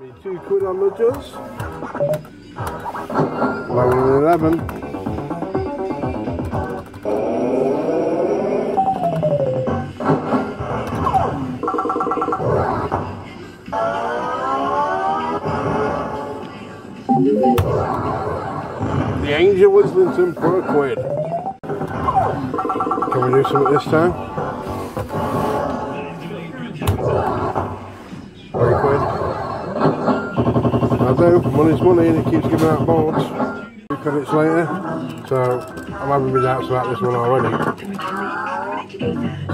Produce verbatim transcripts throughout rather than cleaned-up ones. Me two quid on the juice. eleven eleven. The Angel Wislington for a quid. Can we do something this time? So, money's money and it keeps giving out boards. Two credits later, so I'm having my doubts about this one already.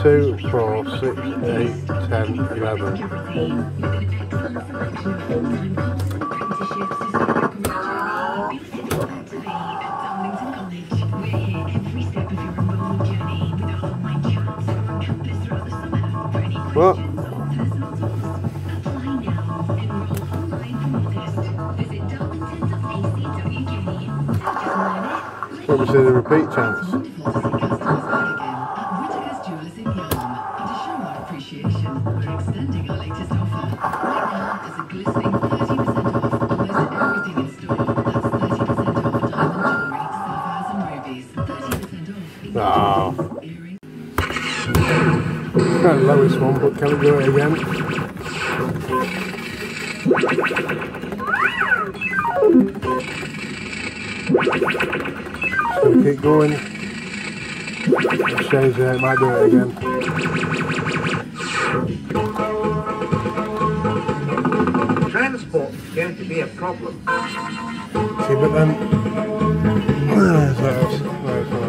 two, four, six, eight, ten, eleven. What? Obviously the repeat chance. Oh. The lowest one, but can we do it again? We'll keep going. Exchange there, it might do it again. Transport is going to be a problem. See, but then. There's that else. There's that.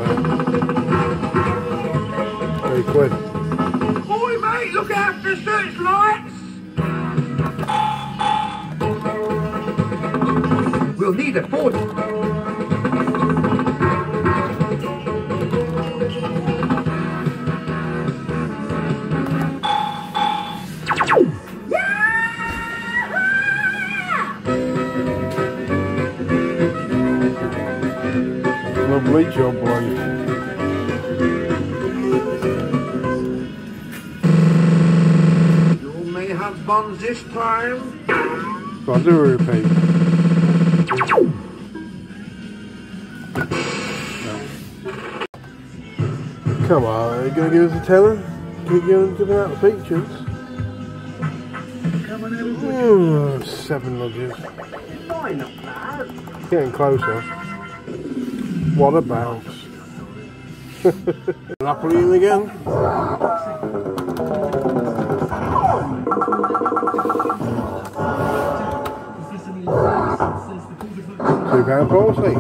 Very quick. Oi, mate, look after the search lights! We'll need a forty. Great job, boy. You may have buns this time. I'll do a repeat. No. Come on, are you going to give us a teller? Keep giving out the features. Ooh, seven lodges. Why not bad? Getting closer. What a bounce. An apple in again. Two pound forty.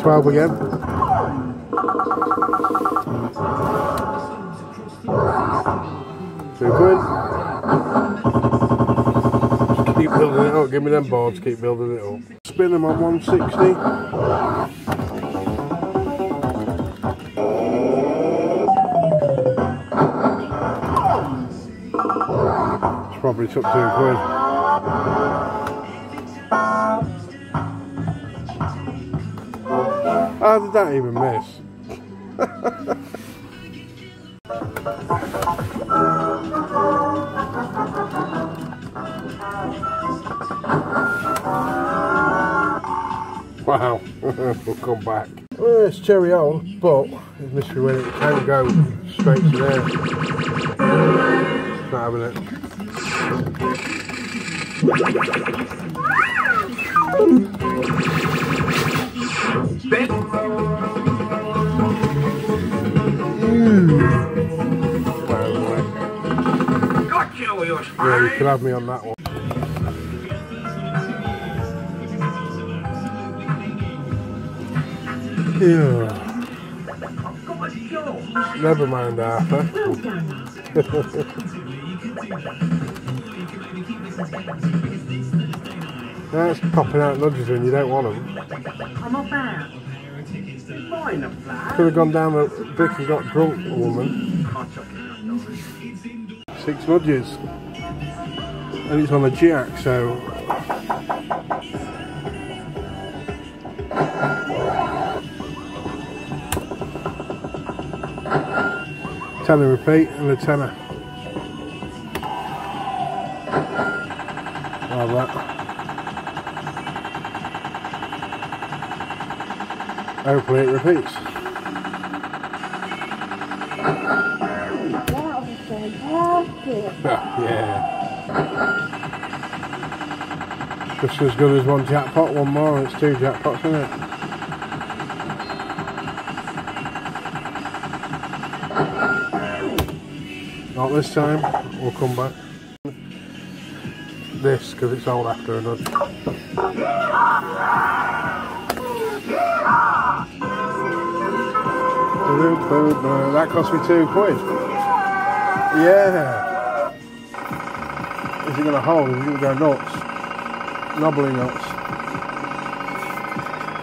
Twelve again. Two quid. Keep building it up, give me them boards, keep building it up. Spin them on one sixty. It's probably took two quid. How did that even miss? Wow, we'll come back. Well, it's cherry on, but it's mystery when it can go straight to there. Not having it. Yeah, you can have me on that one. Yeah. Never mind, Arthur. That's popping out nudges when you don't want them. I'm not bad. Could have gone down the brick and got drunk, woman. Six nudges. And it's on a jack, so. Tenner repeat and a tenner. Love that. Hopefully it repeats. That was fantastic. Yeah. Just as good as one jackpot, one more, and it's two jackpots, isn't it? Not this time, we'll come back. This, because it's all after a nudge. That cost me two quid. Yeah. Is it going to hold? Is it going to go nuts? Knobbly nuts.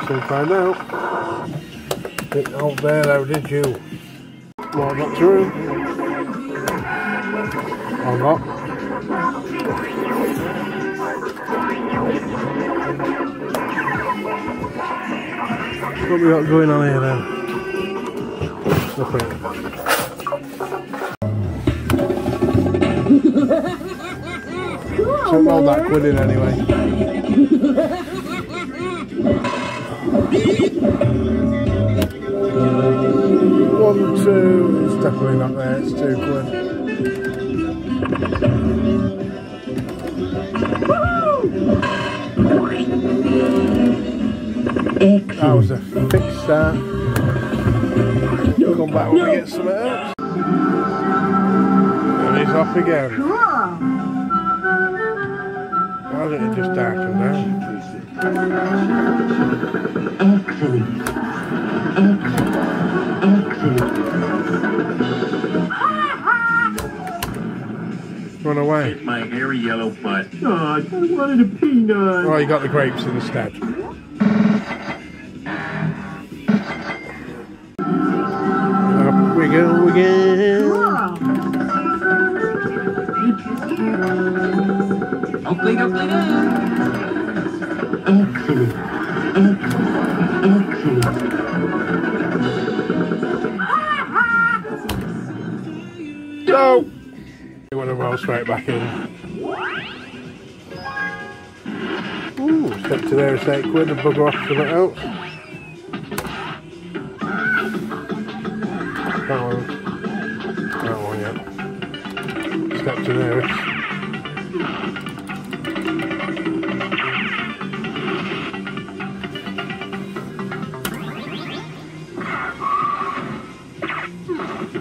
So find out. Didn't hold there though, did you? Well, not true. Or not. What have we got going on here then? Nothing. Shouldn't hold that quid in anyway. One, two, it's definitely not there, it's two quid. That was a thick start. Come back when we get some else. And he's off again. Why didn't it just darken down? Excellent. Run away. Hit my hairy yellow butt. Oh, I wanted a peanut. Oh, you got the grapes in the stab. Go again. Hopefully, hopefully, excellent, excellent, excellent. Go. You want to roll straight back in. Ooh, step to there, it's eight quid and bugger off something else. That one. That one, yeah. Step to there.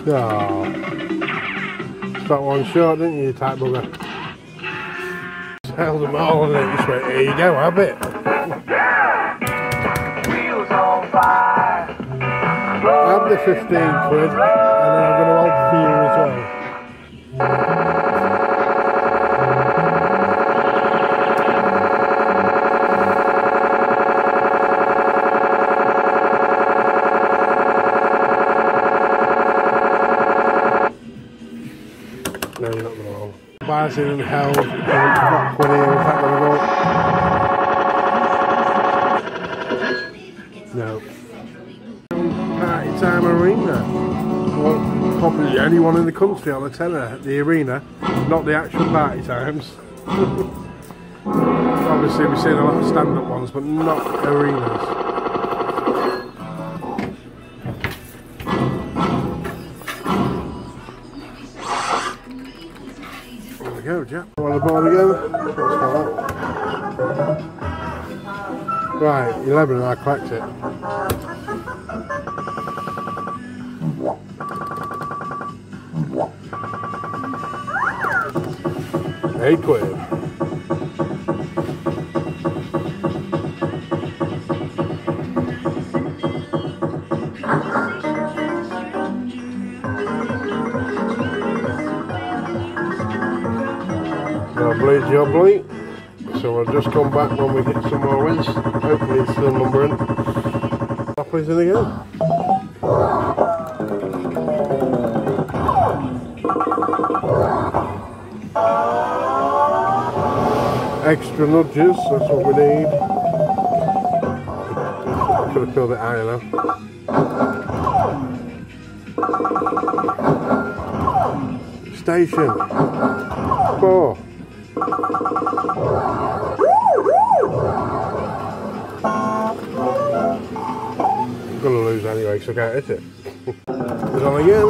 Oh. Stop one short, didn't you, you tight bugger? Just held them all and then just went, here you go, have it. Wheels on fire. Have the fifteen quid, and then I'm going to hold for you as well. No, you're not going to hold. Bars in and held, and it's not quid here, is that going to go? No. Time arena. Well, probably anyone in the country on a tenner at the arena, not the actual party times. Obviously we've seen a lot of stand-up ones, but not arenas. There we go, Jack. On the board again. Right, eleven and I cracked it. Eight quid. Now bleed your bleed. So we'll just come back when we get some more wins. Hopefully it's still numbering. Off is in again. Extra nudges, that's what we need. Could have filled it higher now. Station four. I'm gonna lose anyway, so I can't hit it. It's on again.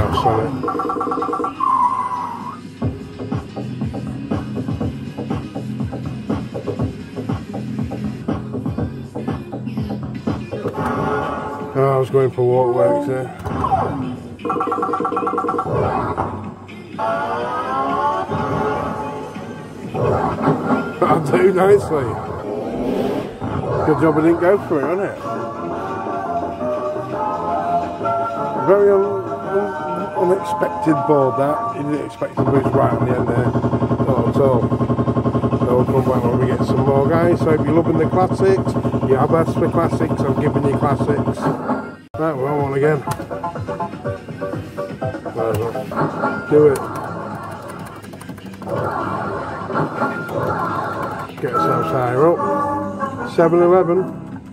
Oh, sorry. Oh, I was going for walk works there. I'll do nicely. Good job I didn't go for it, wasn't it? Very un un unexpected board that. You didn't expect to push right on the end there. Not at all. So we'll come back when we get some more, guys. So if you're loving the classics, yeah, I've asked for classics, I'm giving you classics. Right, we're on one again. Do it. Get ourselves higher up. seven eleven.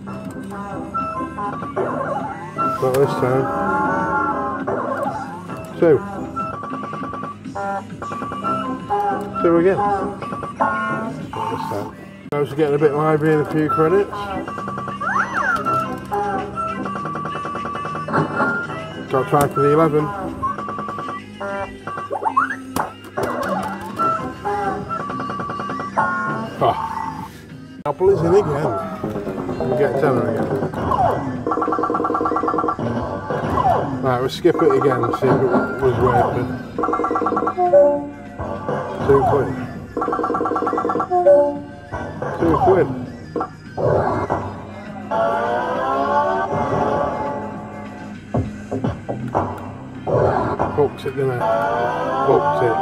Not this time. Two. Two again. Not this time. I was getting a bit lively in a few credits. So I'll try for the eleven. Oh. Apple is in again. We get tenner again. Right, we'll skip it again and see if it was worth it. Two quid. Two quid. Box it, didn't it? Box it.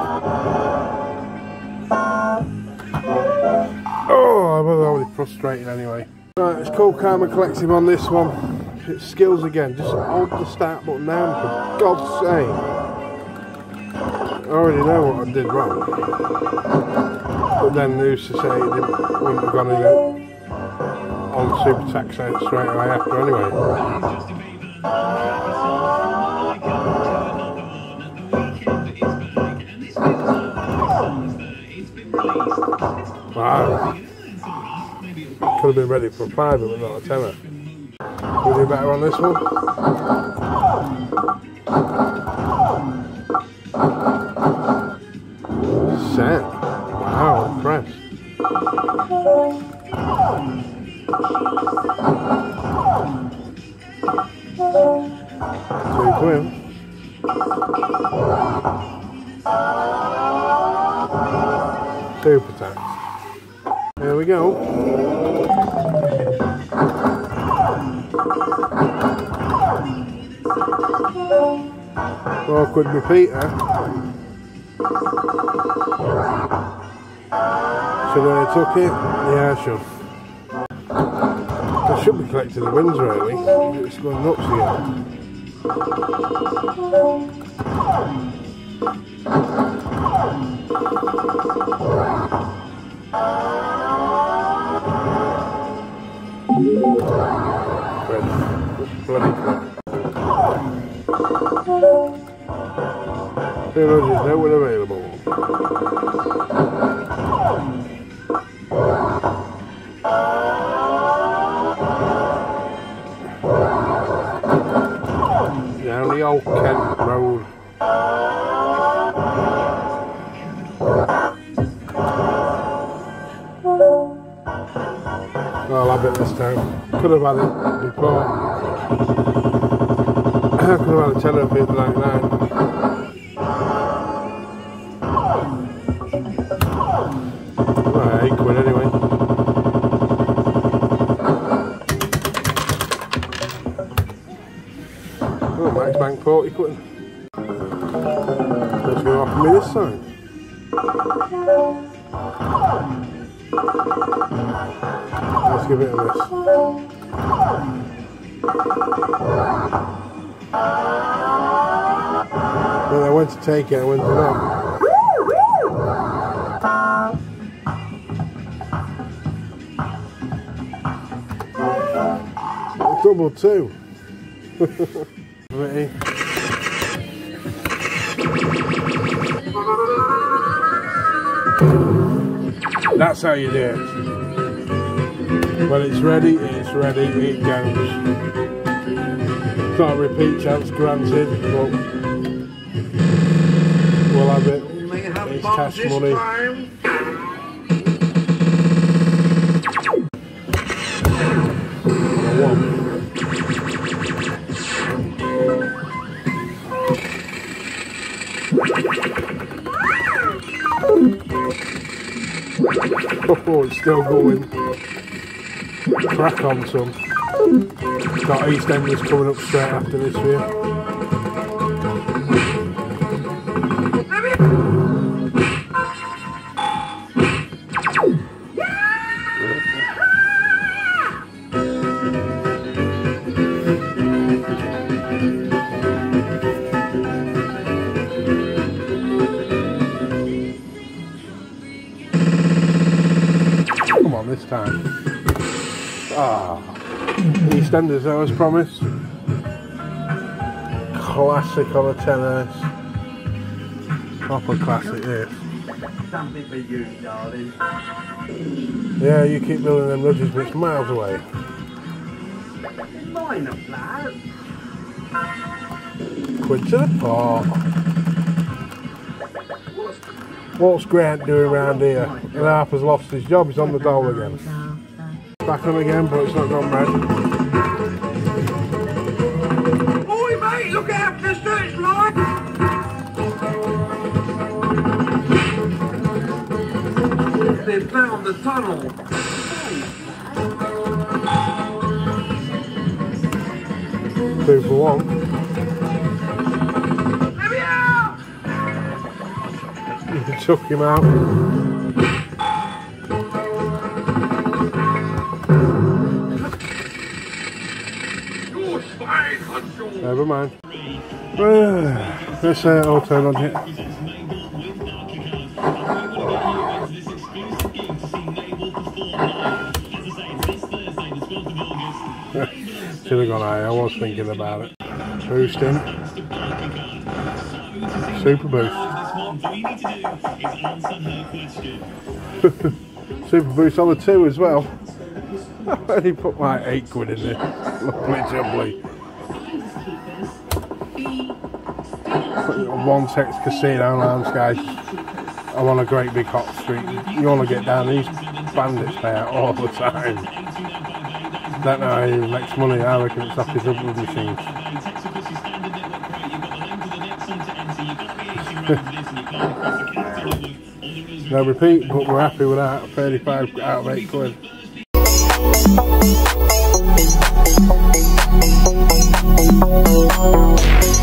Oh, I was already frustrated anyway. Right, it's called Calm and Collective on this one. It's skills again. Just hold the start button down, for God's sake. I already know what I did wrong. But then who's to say it wouldn't have gone again on Super Tax straight away after anyway. Wow. Could have been ready for five, but we're not a tenner. We'll do better on this one. Set. Wow, fresh. Two quid. Super tax. There we go. Four quid repeater. Should I have took it? Yeah, I should. I should be collecting the wins really. It's going nuts here. Bloody crap. There's no one available. Down the old Kent Road. I'll have it this time. Could have had it before. Could have had a tenner if it was like that. Well, eight quid anyway. Bank forty quid. What's going to offer me this time? Let's give it a miss. Well, I went to take it, I went to not. horrible too. Ready? That's how you do it. When it's ready, it's ready, it goes. Can't repeat chance granted, but we'll have it. It's cash money. Oh, it's still going. Crack on, son. Got EastEnders coming up straight after this here. This time. Ah, EastEnders, I was promised. Classic on a tennis. Proper classic this. Something for you, darling. Yeah, you keep building them nudges, but it's miles away. Mine a bloke. Quid to the pot. What's Grant doing around here? And Harper's lost his job, he's on the dole again. Back on again, but it's not gone red. Oi mate, look out for the search light! They've found the tunnel. Two for one. Let me out! You can chuck him out. Never mind. Let's say it all turn on here. Should have gone higher, I was thinking about it. Boost in. Super boost. Super boost on the two as well. I've already put my eight quid in there. Lovely jubbly. One text casino lounge guys. I'm on a great big hot street. You want to get down, these bandits pay out all the time. Don't know how he makes money, I reckon it's off his upload machines. No repeat, but we're happy with that. thirty-five out of eight quid. Thank you.